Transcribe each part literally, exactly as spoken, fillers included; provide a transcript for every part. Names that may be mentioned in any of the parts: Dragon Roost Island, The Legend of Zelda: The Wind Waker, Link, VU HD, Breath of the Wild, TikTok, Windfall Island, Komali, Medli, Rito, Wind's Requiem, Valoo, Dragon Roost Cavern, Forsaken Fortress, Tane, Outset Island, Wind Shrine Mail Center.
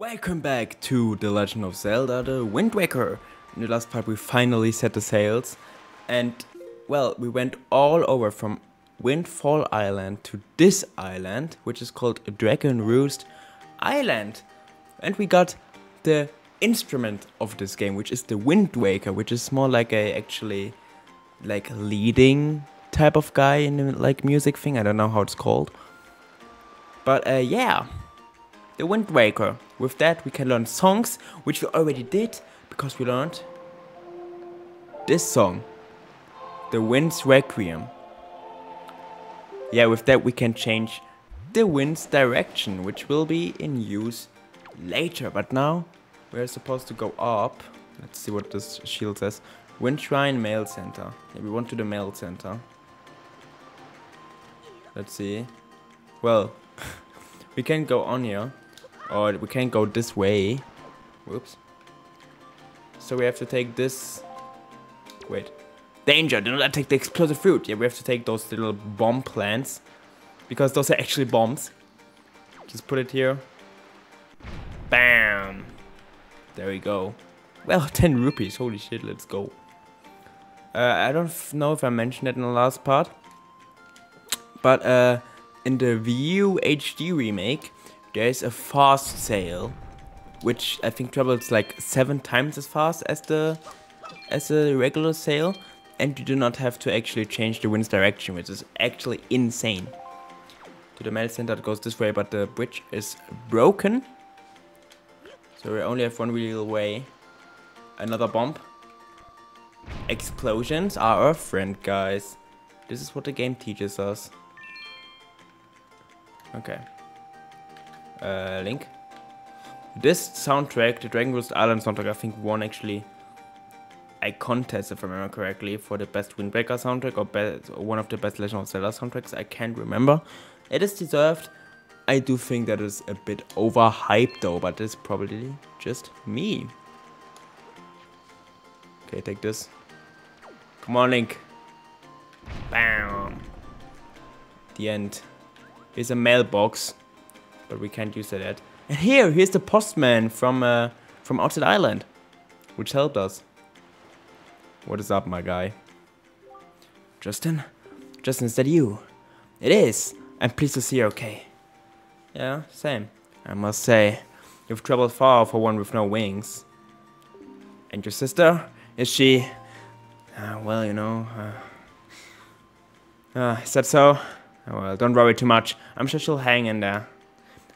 Welcome back to The Legend of Zelda: The Wind Waker. In the last part we finally set the sails and, well, we went all over from Windfall Island to this island, which is called Dragon Roost Island. And we got the instrument of this game, which is the Wind Waker, which is more like a actually like leading type of guy in the like music thing. I don't know how it's called. But uh, yeah, the Wind Waker. With that we can learn songs, which we already did, because we learned this song, the Wind's Requiem. Yeah, with that we can change the wind's direction, which will be in use later. But now we're supposed to go up. Let's see what this shield says. Wind Shrine Mail Center. Yeah, we want to the mail center. Let's see. Well, we can go on here, or we can go this way. Whoops. So we have to take this. Wait. Danger! Do not take the explosive fruit! Yeah, we have to take those little bomb plants, because those are actually bombs. Just put it here. Bam! There we go. Well, ten rupees. Holy shit, let's go. Uh, I don't f know if I mentioned it in the last part, but uh, in the V U H D remake, there's a fast sale, which I think travels like seven times as fast as the as a regular sail, and you do not have to actually change the wind's direction, which is actually insane. To the mail center it goes this way, but the bridge is broken, so we only have one real way. Another bomb. Explosions are our friend, guys. This is what the game teaches us. Okay. Uh, link. This soundtrack, the Dragon Roost Island soundtrack, I think won actually a contest, if I remember correctly, for the best Wind Waker soundtrack, or, best, or one of the best Legend of Zelda soundtracks. I can't remember. It is deserved. I do think that is a bit overhyped though, but it's probably just me. Okay, take this. Come on, Link. Bam. The end. Here's a mailbox, but we can't use it yet. And here, here's the postman from uh, from Outset Island, which helped us. What is up, my guy? Justin? Justin, is that you? It is! I'm pleased to see you're okay. Yeah, same. I must say, you've traveled far for one with no wings. And your sister? Is she... Uh, well, you know... Uh, uh, is that so? Oh, well, don't worry too much. I'm sure she'll hang in there.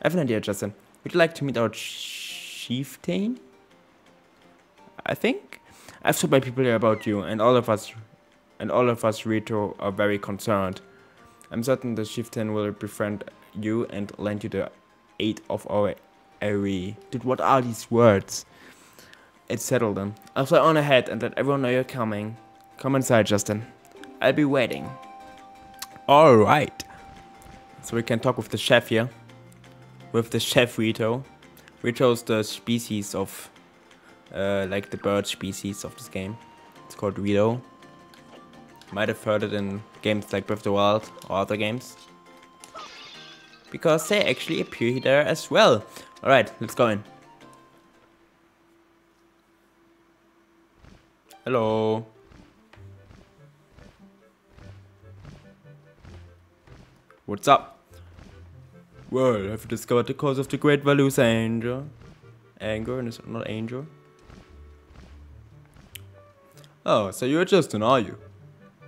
I have an idea, Justin. Would you like to meet our chieftain? I think? I've told my people here about you, and all of us, and all of us, Rito, are very concerned. I'm certain the chieftain will befriend you and lend you the aid of our army. Dude, what are these words? It's settled them. I'll fly on ahead and let everyone know you're coming. Come inside, Justin. I'll be waiting. All right. So we can talk with the chef here, with the chef Rito. Rito's the species of. Uh, like the bird species of this game. It's called Rito. Might have heard it in games like Breath of the Wild or other games, because they actually appear there as well. Alright, let's go in. Hello. What's up? Well, have you discovered the cause of the great Valoo's anger? Anger and it's not angel? Oh, so you're Justin, are you?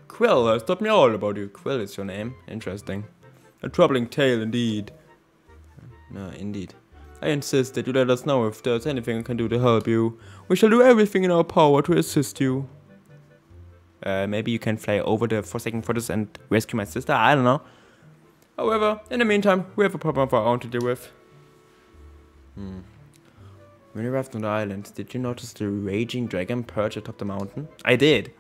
Quill has taught me all about you. Quill is your name. Interesting. A troubling tale indeed. No, indeed. I insist that you let us know if there's anything I can do to help you. We shall do everything in our power to assist you. Uh, maybe you can fly over the Forsaken Fortress and rescue my sister? I don't know. However, in the meantime, we have a problem of our own to deal with. Hmm. When you arrived on the island, did you notice the raging dragon perch atop the mountain? I did!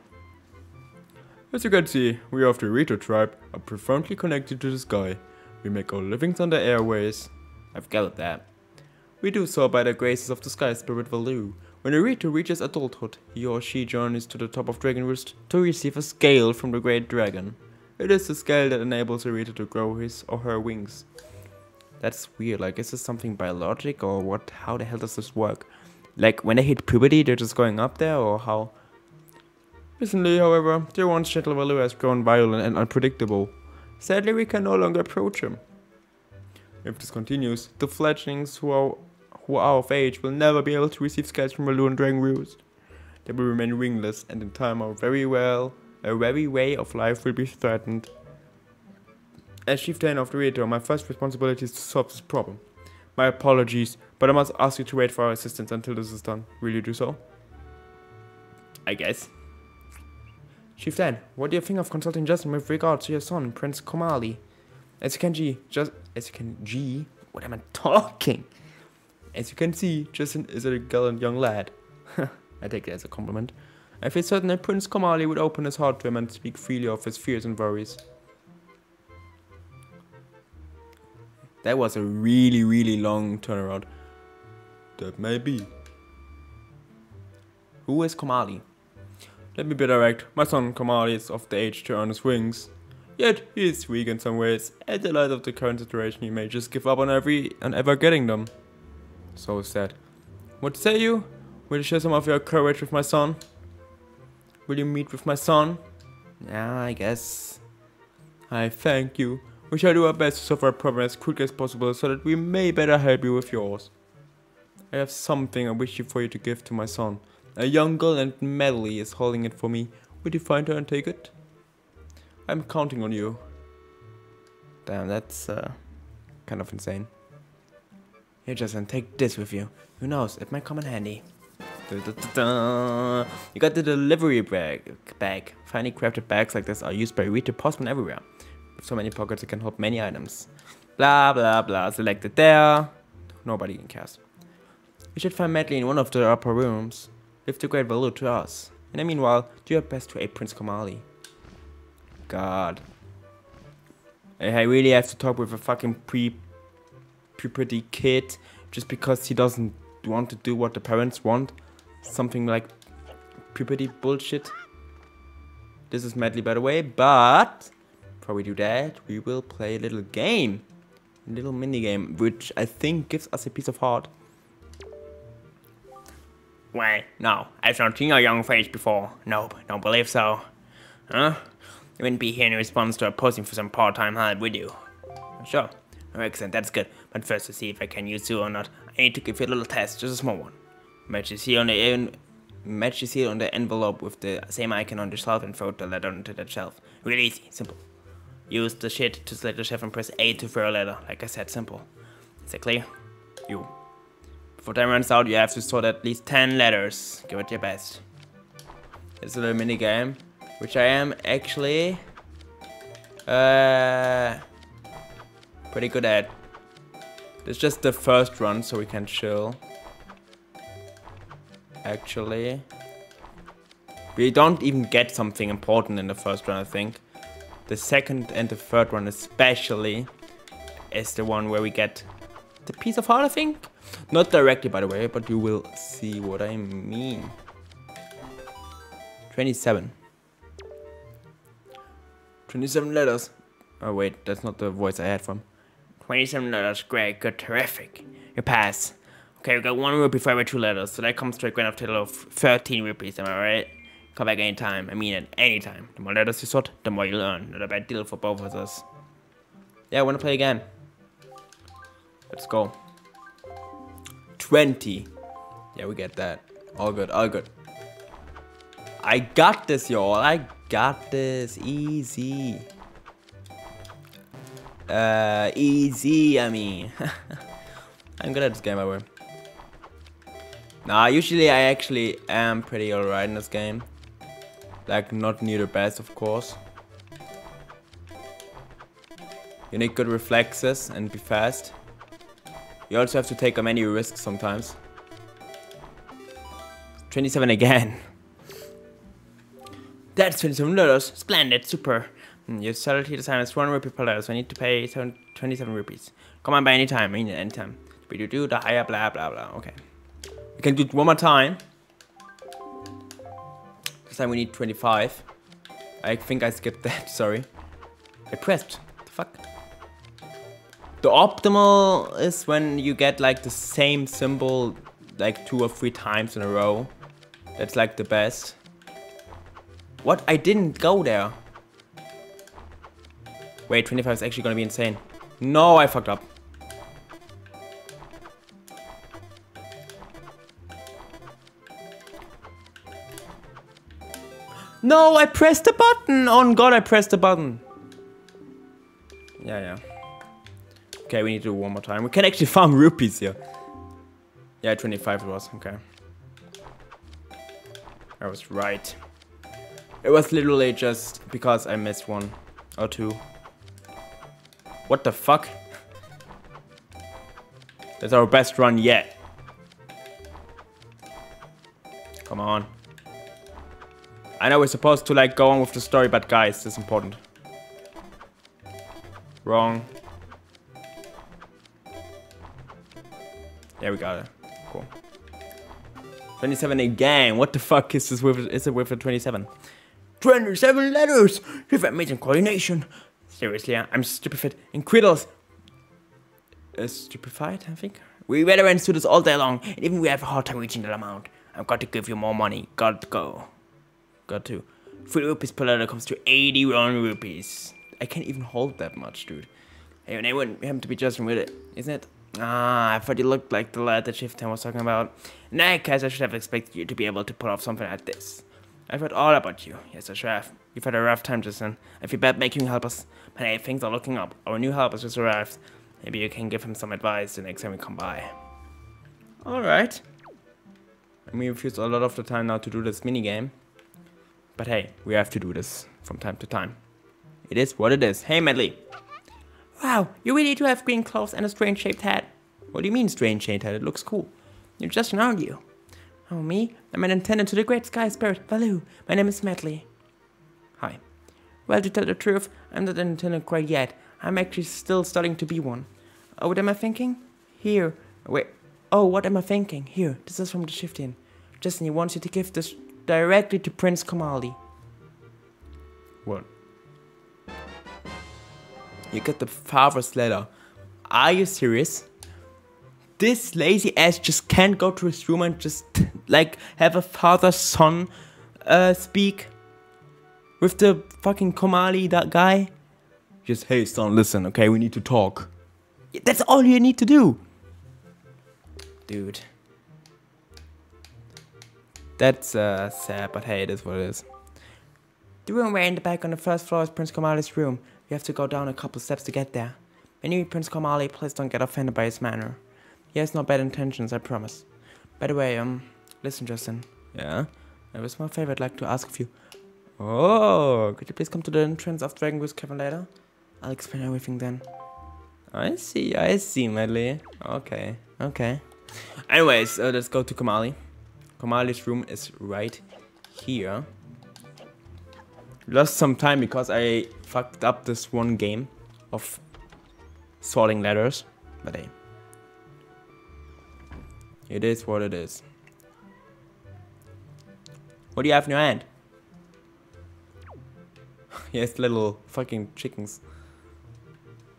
As you can see, we of the Rito tribe are profoundly connected to the sky. We make our livings on the airways. I've gathered that. We do so by the graces of the sky spirit Valoo. When a Rito reaches adulthood, he or she journeys to the top of Dragon Roost to receive a scale from the great dragon. It is the scale that enables a Rito to grow his or her wings. That's weird. Like, is this something biologic or what? How the hell does this work? Like, when they hit puberty, they're just going up there, or how? Recently, however, their once gentle Valoo has grown violent and unpredictable. Sadly, we can no longer approach him. If this continues, the fledglings who are who are of age will never be able to receive scats from Valoo and Dragon Roost. They will remain wingless, and in time, our very well, our very way of life will be threatened. As Chief Tane of the Rito, my first responsibility is to solve this problem. My apologies, but I must ask you to wait for our assistance until this is done. Will you do so? I guess. Chief Tane, what do you think of consulting Justin with regard to your son, Prince Komali? As you can see, just as you can G, what am I talking? As you can see, Justin is a gallant young lad. I take that as a compliment. I feel certain that Prince Komali would open his heart to him and speak freely of his fears and worries. That was a really, really long turnaround. That may be. Who is Komali? Let me be direct. My son Komali is of the age to earn his wings. Yet, he is weak in some ways. At the light of the current situation, he may just give up on every on ever getting them. So sad. What say you? Will you share some of your courage with my son? Will you meet with my son? Yeah, I guess. I thank you. We shall do our best to solve our problem as quickly as possible so that we may better help you with yours. I have something I wish you for you to give to my son. A young girl named Medli is holding it for me. Would you find her and take it? I'm counting on you. Damn, that's uh, kind of insane. Here, Justin, take this with you. Who knows, it might come in handy. Da, da, da, da. You got the delivery bag. bag. Finely crafted bags like this are used by Rito postmen everywhere. With so many pockets, it can hold many items. Blah, blah, blah. Selected there. Nobody cares. You should find Medli in one of the upper rooms. Leave the great Valoo to us. And in the meanwhile, do your best to aid Prince Komali. God. I really have to talk with a fucking pre puberty kid just because he doesn't want to do what the parents want. Something like puberty bullshit. This is Medli, by the way, but before we do that, we will play a little game. A little mini game, which I think gives us a piece of heart. Well, no, I've not seen your young face before. Nope, don't believe so. Huh? You wouldn't be here in response to a posting for some part-time help, would you? Sure. Excellent, that's good. But first, to see if I can use you or not, I need to give you a little test, just a small one. Match is here on the match is here on the envelope with the same icon on the shelf and throw the letter onto that shelf. Really easy, simple. Use the shit to select the shelf and press A to throw a letter. Like I said, simple. Is that clear? You. Before time runs out, you have to sort at least ten letters. Give it your best. It's a little mini game, which I am actually uh, pretty good at. It's just the first run, so we can chill. Actually, we don't even get something important in the first run, I think. The second and the third run especially is the one where we get the piece of heart, I think. Not directly, by the way, but you will see what I mean. twenty-seven. twenty-seven letters. Oh wait, that's not the voice I had from. twenty-seven letters, great, good, terrific. You pass. Okay, we got one rupee for every two letters, so that comes to a grand of total of thirteen rupees, am I right? Come back anytime, I mean at any time. The more letters you sort, the more you learn. Not a bad deal for both of us. Yeah, I wanna play again. Let's go. twenty. Yeah, we get that. All good, all good. I got this, y'all. I got this. Easy. Uh, easy, I mean. I'm good at this game, by the way. Nah, usually I actually am pretty alright in this game. Like, not near the best, of course. You need good reflexes and be fast. You also have to take many risks sometimes. twenty-seven again. That's twenty-seven letters. Splendid, super. Your salary design is one rupee per letter, so I need to pay twenty-seven rupees. Come on by any time, I mean at any time. We do do the higher blah blah blah, okay. We can do it one more time. This time we need twenty-five. I think I skipped that, sorry. I pressed. The fuck? The optimal is when you get like the same symbol like two or three times in a row. That's like the best. What? I didn't go there. Wait, twenty-five is actually gonna be insane. No, I fucked up. No, I pressed the button! Oh god, I pressed the button. Yeah, yeah. Okay, we need to do one more time. We can actually farm rupees here. Yeah, twenty-five it was, okay. I was right. It was literally just because I missed one or two. What the fuck? That's our best run yet. Come on. I know we're supposed to like go on with the story, but guys, this is important. Wrong. There we got it. Cool. twenty-seven again. What the fuck is this with? Is it with the twenty-seven? twenty-seven letters. You've amazing coordination. Seriously, I'm stupefied. Incredible. Uh, stupefied, I think. We veterans do this all day long, and even we have a hard time reaching that amount. I've got to give you more money. Got to go. Got to. Three rupees per letter comes to eighty-one rupees. I can't even hold that much, dude. Hey, and anyone happen to be Justin with it, isn't it? Ah, I thought you looked like the lad that Chief ten was talking about. In that case, I should have expected you to be able to pull off something like this. I've heard all about you. Yes, I should have. You've had a rough time, Justin. I feel bad making you help us. But hey, things are looking up. Our new help has just arrived. Maybe you can give him some advice the next time we come by. Alright. I mean, we've used a lot of the time now to do this minigame. But hey, we have to do this from time to time. It is what it is. Hey, Medli. Wow, you really do have green clothes and a strange shaped hat. What do you mean strange shaped hat? It looks cool. You're Justin, aren't you? Oh, me? I'm an attendant to the great sky spirit, Valoo. My name is Medli. Hi. Well, to tell the truth, I'm not an attendant quite yet. I'm actually still starting to be one. Oh, what am I thinking? Here. Wait. Oh, what am I thinking? Here. This is from the Chieftain. Justin, he wants you to give this directly to Prince Komali. What? You get the father's letter. Are you serious? This lazy ass just can't go to his room and just like have a father-son uh, speak with the fucking Komali, that guy? Just, hey son, listen, okay, we need to talk. That's all you need to do. Dude. That's uh, sad, but hey, it is what it is. The room right in the back on the first floor is Prince Komali's room. You have to go down a couple steps to get there. Anyway, Prince Komali, please don't get offended by his manner. He has no bad intentions, I promise. By the way, um, listen, Justin. Yeah? It was my favor I'd like to ask of you. Oh, could you please come to the entrance of Dragon Roost Cavern later? I'll explain everything then. I see, I see, Medli. Okay, okay. Anyways, uh, let's go to Komali. Komali's room is right here. Lost some time because I fucked up this one game of sorting letters, but hey, it is what it is. What do you have in your hand? Yes, little fucking chickens.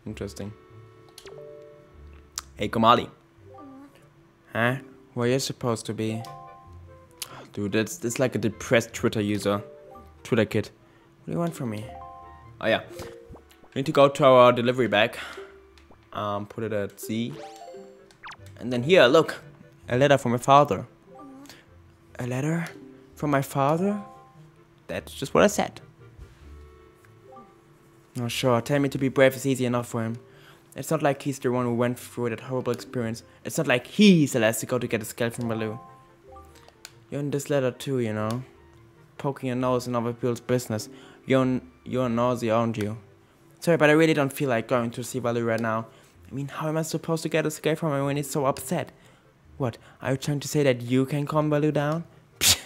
Interesting. Hey, Komali. Huh? Where you supposed to be? Dude, that's, that's like a depressed Twitter user. Twitter kid. What do you want from me? Oh yeah. We need to go to our delivery bag. Um, put it at Z. And then here, look. A letter from my father. A letter? From my father? That's just what I said. Oh sure, telling me to be brave is easy enough for him. It's not like he's the one who went through that horrible experience. It's not like he's the last to go to get a scalp from Valoo. You're in this letter too, you know. Poking your nose in other people's business. You're, you're nosy, aren't you? Sorry, but I really don't feel like going to see Valoo right now. I mean, how am I supposed to get a scare from him when he's so upset? What, are you trying to say that you can calm Valoo down? Psh,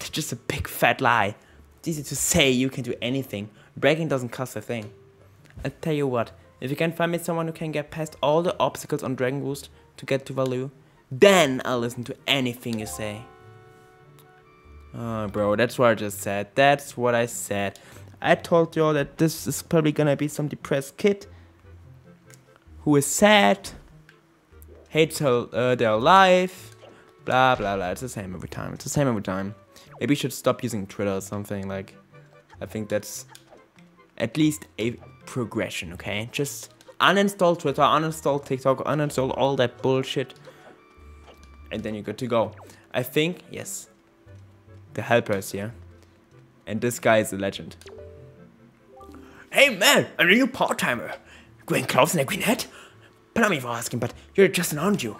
that's just a big fat lie. It's easy to say you can do anything. Bragging doesn't cost a thing. I'll tell you what, if you can find me someone who can get past all the obstacles on Dragon Roost to get to Valoo, then I'll listen to anything you say. Oh, bro, that's what I just said. That's what I said. I told y'all that this is probably gonna be some depressed kid. who is sad, hates her, uh, their life, blah blah blah. It's the same every time. It's the same every time. Maybe you should stop using Twitter or something. Like, I think that's at least a progression. Okay, just uninstall Twitter, uninstall TikTok, uninstall all that bullshit, and then you're good to go. I think, yes, the helper is here, and this guy is a legend. Hey man, are you part-timer? Green clothes and a green hat? Pardon me for asking, but you're just an aren't you?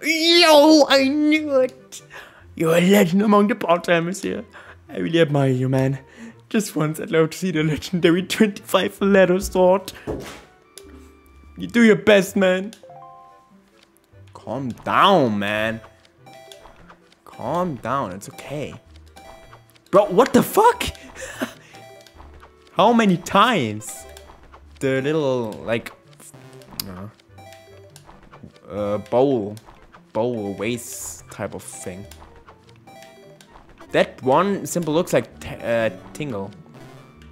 Yo, I knew it! You're a legend among the part-timers here. I really admire you, man. Just once I'd love to see the legendary twenty-five letter sword. You do your best, man. Calm down, man. Calm down, it's okay. Bro, what the fuck? How many times? The little, like, uh, uh, bowl, bowl waist type of thing. That one symbol looks like t uh, Tingle.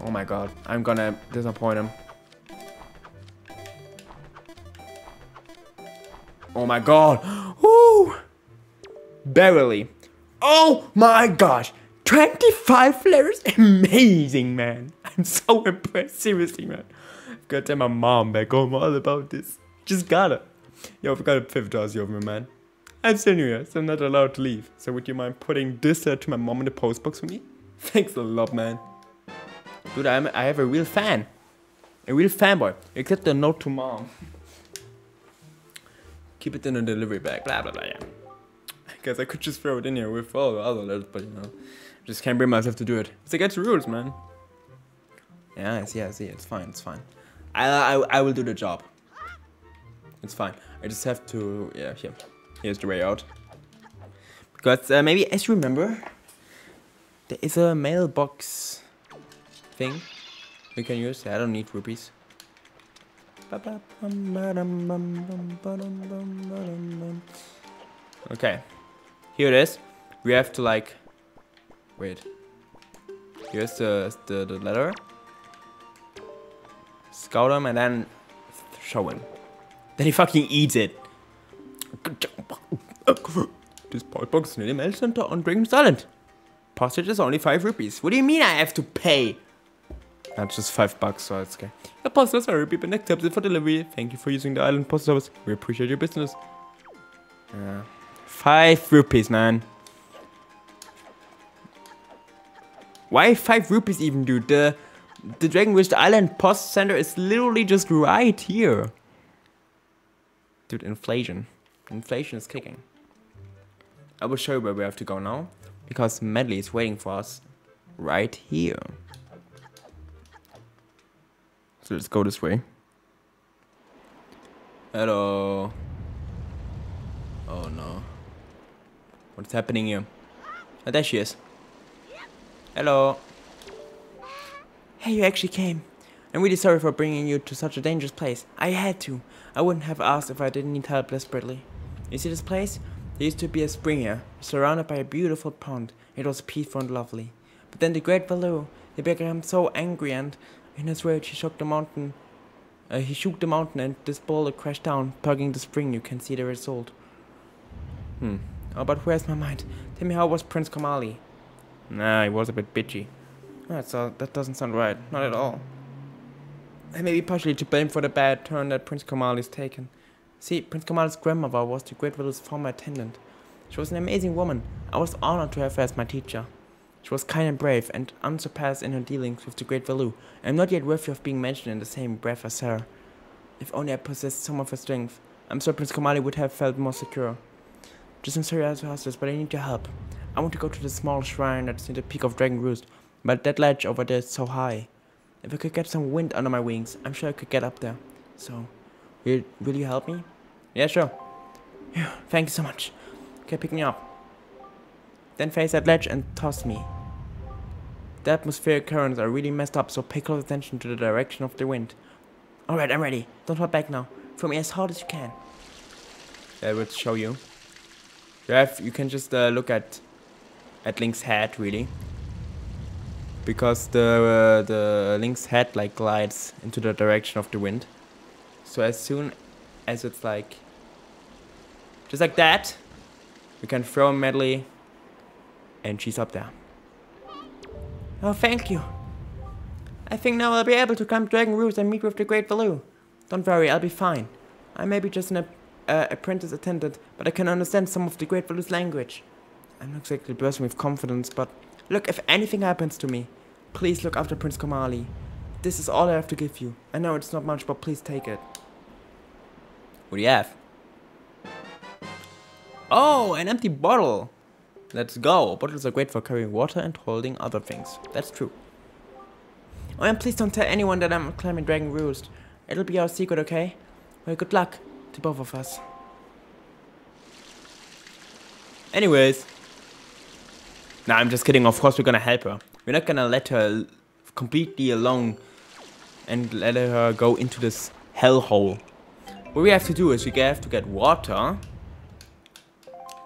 Oh my god, I'm gonna disappoint him. Oh my god, woo! Barely. Oh my gosh, twenty-five letters, amazing man. I'm so impressed, seriously man. I've gotta tell my mom back home all about this. Just gotta. Yo, I forgot a fifth dozy over me, man. I'm still new here, so I'm not allowed to leave. So would you mind putting this letter to my mom in the postbox for me? Thanks a lot, man. Dude, I'm, I have a real fan. A real fanboy. Except the note to mom. Keep it in a delivery bag, blah blah blah, yeah. I guess I could just throw it in here with all the other letters, but you know. I just can't bring myself to do it. It's against the rules, man. Yeah, I see, I see. It's fine, it's fine. I, I, I will do the job. It's fine. I just have to, yeah, here. Here's the way out. Because uh, maybe, as you remember, there is a mailbox thing we can use. I don't need rupees. Okay. Here it is. We have to, like, wait. Here's the, the, the letter. Scout him and then show him. Then he fucking eats it. This postbox is near the mail center on Dragon Roost Island. Postage is only five rupees. What do you mean I have to pay? That's just five bucks, so it's okay. The postal is five rupees, but next step is for delivery. Thank you for using the island post service. We appreciate your business. Yeah. Five rupees, man. Why five rupees even, dude? The the Dragon Roost Island post center is literally just right here. Dude, inflation. Inflation is kicking. I will show you where we have to go now, because Medli is waiting for us right here. So let's go this way. Hello. Oh no. What's happening here? Oh, there she is. Hello. Hey, you actually came. I'm really sorry for bringing you to such a dangerous place. I had to. I wouldn't have asked if I didn't need help desperately. You see this place? There used to be a spring here, surrounded by a beautiful pond. It was peaceful and lovely. But then the great Valoo, he became so angry, and in his rage he shook the mountain. Uh, he shook the mountain, and this boulder crashed down, plugging the spring. You can see the result. Hmm. Oh, but where's my mind? Tell me, how was Prince Komali? Nah, he was a bit bitchy. That's all, that doesn't sound right. Not at all. I may be partially to blame for the bad turn that Prince Komali's taken. See, Prince Komali's grandmother was the great widow's former attendant. She was an amazing woman. I was honored to have her as my teacher. She was kind and brave, and unsurpassed in her dealings with the great Valoo. I am not yet worthy of being mentioned in the same breath as her. If only I possessed some of her strength, I'm sure Prince Komali would have felt more secure. Just I'm sorry I was hostless, but I need your help. I want to go to the small shrine that's near the peak of Dragon Roost, but that ledge over there is so high. If I could get some wind under my wings, I'm sure I could get up there. So, will you, will you help me? Yeah, sure. Yeah, thank you so much. Okay, pick me up. Then face that ledge and toss me. The atmospheric currents are really messed up, so pay close attention to the direction of the wind. Alright, I'm ready. Don't hold back now. Throw me as hard as you can. That would show you. You, have, you can just uh, look at, at Link's head, really. Because the uh, the Link's head like glides into the direction of the wind, So as soon as it's like, just like that, we can throw Medli, and she's up there. Oh, thank you. I think now I'll be able to climb Dragon Roost and meet with the Great Valoo. Don't worry, I'll be fine. I may be just an ap uh, apprentice attendant, but I can understand some of the Great Valoo's language. I'm not exactly bursting with confidence, but look, if anything happens to me, please look after Prince Komali. This is all I have to give you. I know it's not much, but please take it. What do you have? Oh, an empty bottle. Let's go. Bottles are great for carrying water and holding other things. That's true. Oh, and please don't tell anyone that I'm climbing Dragon Roost. It'll be our secret, okay? Well, good luck to both of us. Anyways. Nah, I'm just kidding. Of course we're gonna help her. We're not gonna let her completely alone and let her go into this hellhole. What we have to do is we have to get water.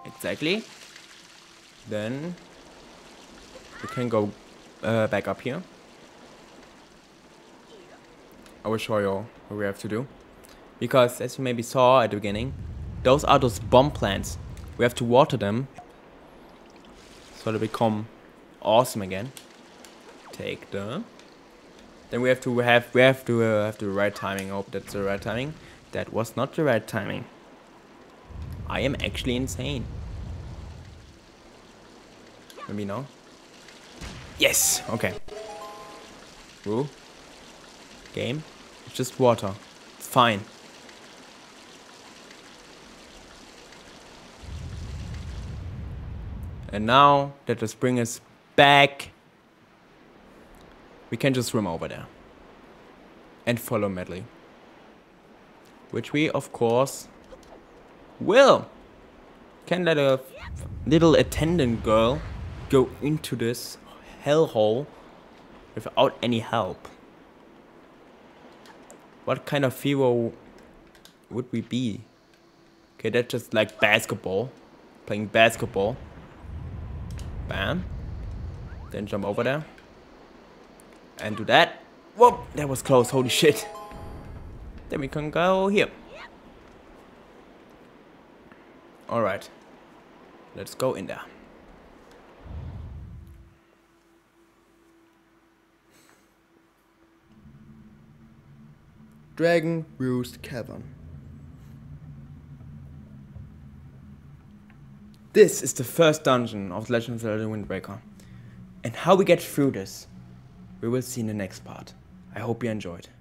Exactly. Then we can go uh, back up here. I will show you what we have to do. Because as you maybe saw at the beginning, those are those bomb plants. We have to water them so they become awesome again. Take the. Then we have to have we have to uh, have the right timing. I hope that's the right timing. That was not the right timing. I am actually insane. Let me know. Yes. Okay. Rule. Game. It's just water. It's fine. And now that the spring is back, we can just swim over there and follow Medli, which we of course will. Can let a little attendant girl go into this hellhole without any help? What kind of hero would we be? Okay, that's just like basketball, playing basketball. Bam. Then jump over there and do that. Whoop, that was close, holy shit. Then we can go here. Alright, let's go in there. Dragon Roost Cavern. This is the first dungeon of The Legend of Zelda: The Wind Waker. And how we get through this, we will see in the next part. I hope you enjoyed.